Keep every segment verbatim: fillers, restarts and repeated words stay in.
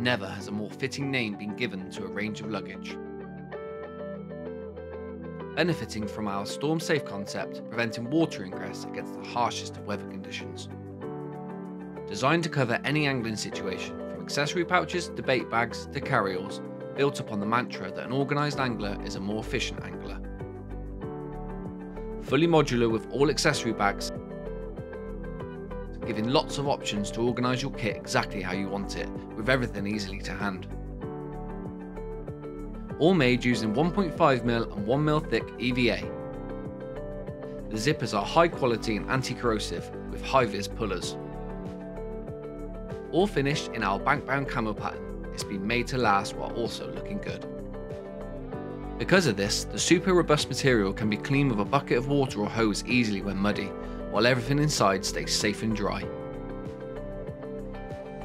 Never has a more fitting name been given to a range of luggage. Benefiting from our storm safe concept, preventing water ingress against the harshest of weather conditions. Designed to cover any angling situation, from accessory pouches to bait bags to carryalls, built upon the mantra that an organised angler is a more efficient angler. Fully modular with all accessory bags, giving lots of options to organise your kit exactly how you want it, with everything easily to hand. All made using one point five millimeter and one millimeter thick E V A. The zippers are high quality and anti-corrosive, with high-vis pullers. All finished in our Bank Bound camo pattern, it's been made to last while also looking good. Because of this, the super robust material can be cleaned with a bucket of water or hose easily when muddy, while everything inside stays safe and dry.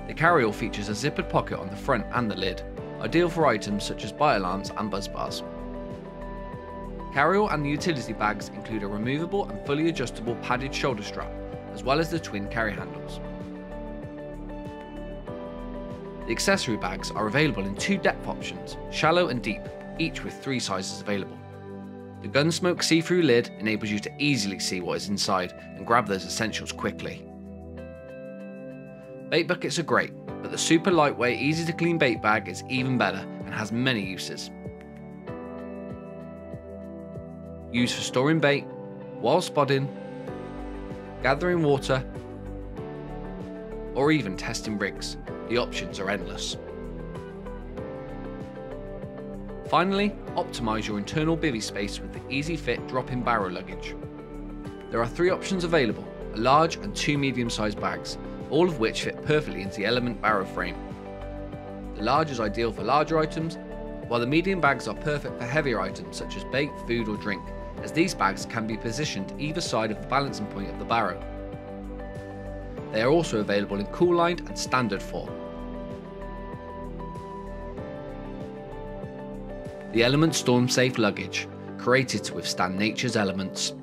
The carryall features a zippered pocket on the front and the lid, ideal for items such as bite alarms and buzz bars. Carryall and the utility bags include a removable and fully adjustable padded shoulder strap, as well as the twin carry handles. The accessory bags are available in two depth options, shallow and deep, each with three sizes available. The Gunsmoke see-through lid enables you to easily see what is inside and grab those essentials quickly. Bait buckets are great, but the super lightweight, easy to clean bait bag is even better and has many uses. Used for storing bait, while spotting, gathering water, or even testing rigs, the options are endless. Finally, optimise your internal bivvy space with the easy fit drop-in barrow luggage. There are three options available, a large and two medium-sized bags, all of which fit perfectly into the Element barrow frame. The large is ideal for larger items, while the medium bags are perfect for heavier items such as bait, food or drink, as these bags can be positioned either side of the balancing point of the barrow. They are also available in cool-lined and standard form. The Element Storm Safe Luggage, created to withstand nature's elements.